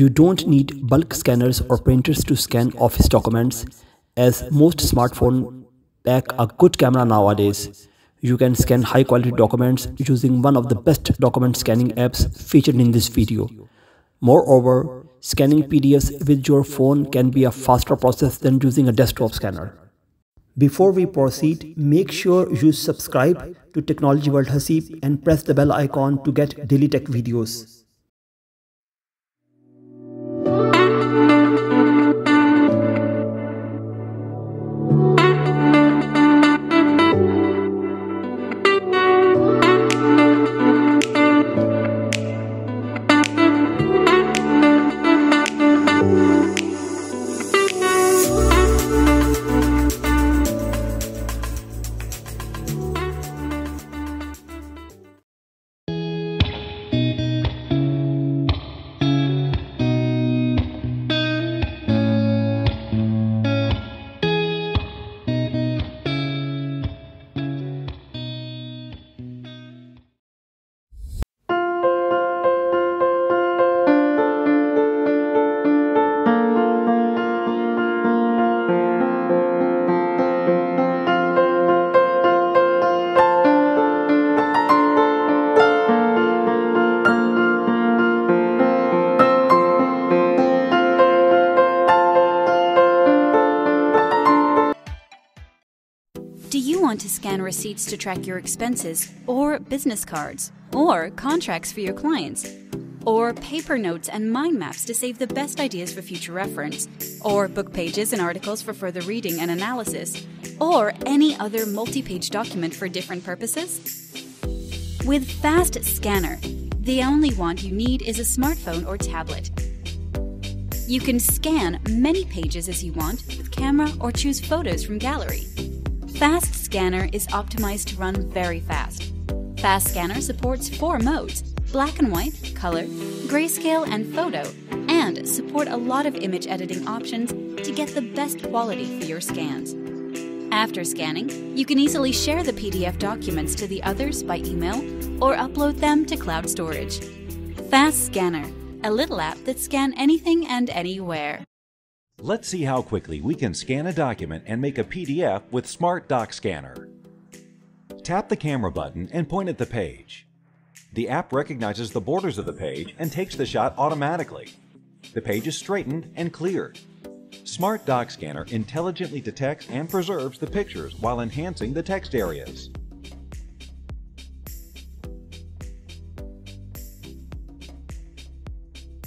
You don't need bulk scanners or printers to scan office documents, as most smartphones pack a good camera nowadays. You can scan high quality documents using one of the best document scanning apps featured in this video. Moreover, scanning PDFs with your phone can be a faster process than using a desktop scanner. Before we proceed, make sure you subscribe to Technology World Hasib and press the bell icon to get daily tech videos. Want to scan receipts to track your expenses, or business cards, or contracts for your clients, or paper notes and mind maps to save the best ideas for future reference, or book pages and articles for further reading and analysis, or any other multi-page document for different purposes? With Fast Scanner, the only one you need is a smartphone or tablet. You can scan many pages as you want with camera or choose photos from gallery. Fast Scanner is optimized to run very fast. Fast Scanner supports 4 modes: black and white, color, grayscale and photo, and support a lot of image editing options to get the best quality for your scans. After scanning, you can easily share the PDF documents to the others by email or upload them to cloud storage. Fast Scanner, a little app that scans anything and anywhere. Let's see how quickly we can scan a document and make a PDF with Smart Doc Scanner. Tap the camera button and point at the page. The app recognizes the borders of the page and takes the shot automatically. The page is straightened and cleared. Smart Doc Scanner intelligently detects and preserves the pictures while enhancing the text areas.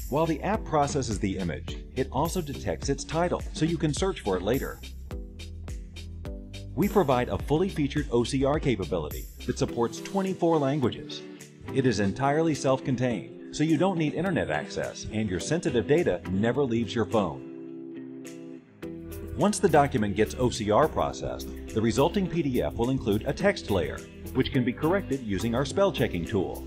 While the app processes the image, it also detects its title, so you can search for it later. We provide a fully featured OCR capability that supports 24 languages. It is entirely self-contained, so you don't need internet access, and your sensitive data never leaves your phone. Once the document gets OCR processed, the resulting PDF will include a text layer, which can be corrected using our spell-checking tool.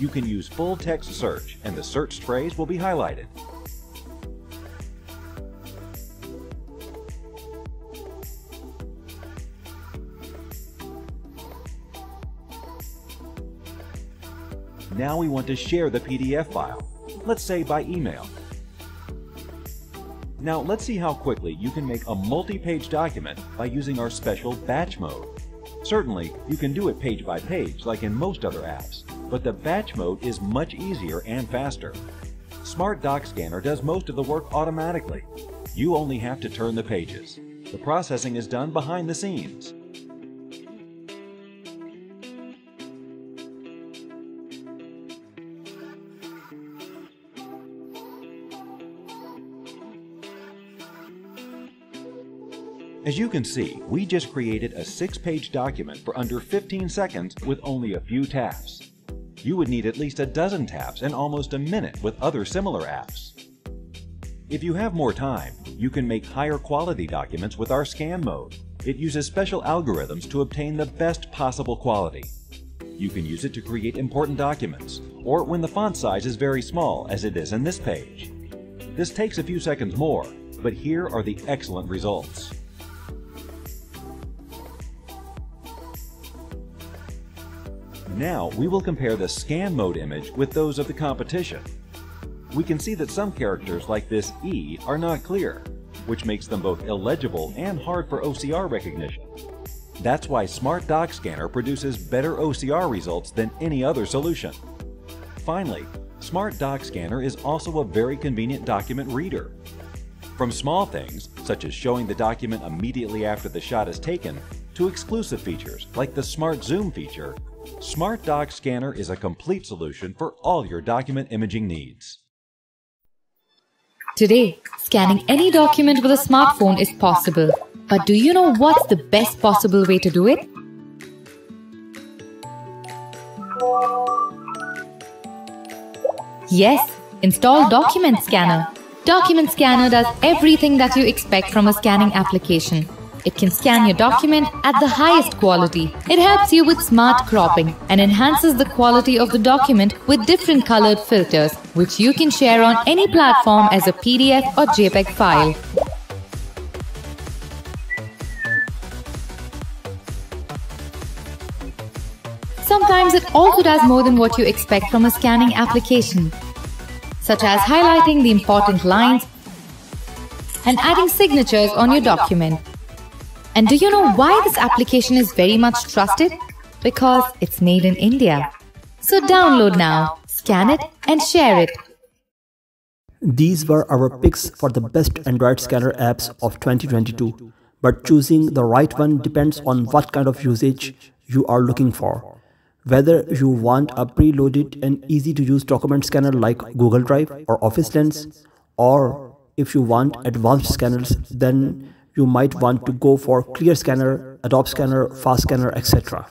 You can use full text search and the searched phrase will be highlighted. Now we want to share the PDF file, let's say by email. Now let's see how quickly you can make a multi-page document by using our special batch mode. Certainly, you can do it page by page like in most other apps, but the batch mode is much easier and faster. Smart Doc Scanner does most of the work automatically. You only have to turn the pages. The processing is done behind the scenes. As you can see, we just created a 6-page document for under 15 seconds with only a few taps. You would need at least a dozen taps and almost a minute with other similar apps. If you have more time, you can make higher quality documents with our scan mode. It uses special algorithms to obtain the best possible quality. You can use it to create important documents, or when the font size is very small, as it is in this page. This takes a few seconds more, but here are the excellent results. Now we will compare the scan mode image with those of the competition. we can see that some characters like this E are not clear, which makes them both illegible and hard for OCR recognition. That's why Smart Doc Scanner produces better OCR results than any other solution. Finally, Smart Doc Scanner is also a very convenient document reader. From small things, such as showing the document immediately after the shot is taken, to exclusive features like the Smart Zoom feature, Smart Doc Scanner is a complete solution for all your document imaging needs. Today, scanning any document with a smartphone is possible. But do you know what's the best possible way to do it? Yes, install Document Scanner. Document Scanner does everything that you expect from a scanning application. It can scan your document at the highest quality. It helps you with smart cropping and enhances the quality of the document with different colored filters, which you can share on any platform as a PDF or JPEG file. Sometimes it also does more than what you expect from a scanning application, such as highlighting the important lines and adding signatures on your document. And do you know why this application is very much trusted? Because it's made in India. So download now, scan it and share it. These were our picks for the best Android scanner apps of 2022. But choosing the right one depends on what kind of usage you are looking for. Whether you want a preloaded and easy-to-use document scanner like Google Drive or Office Lens, or if you want advanced scanners, then you might want to go for Clear Scanner, Adobe Scanner, Fast Scanner, etc.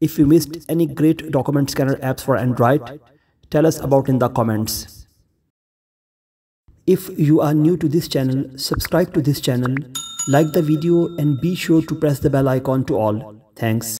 If you missed any great document scanner apps for Android, tell us about in the comments. If you are new to this channel, subscribe to this channel, like the video and be sure to press the bell icon to all. Thanks.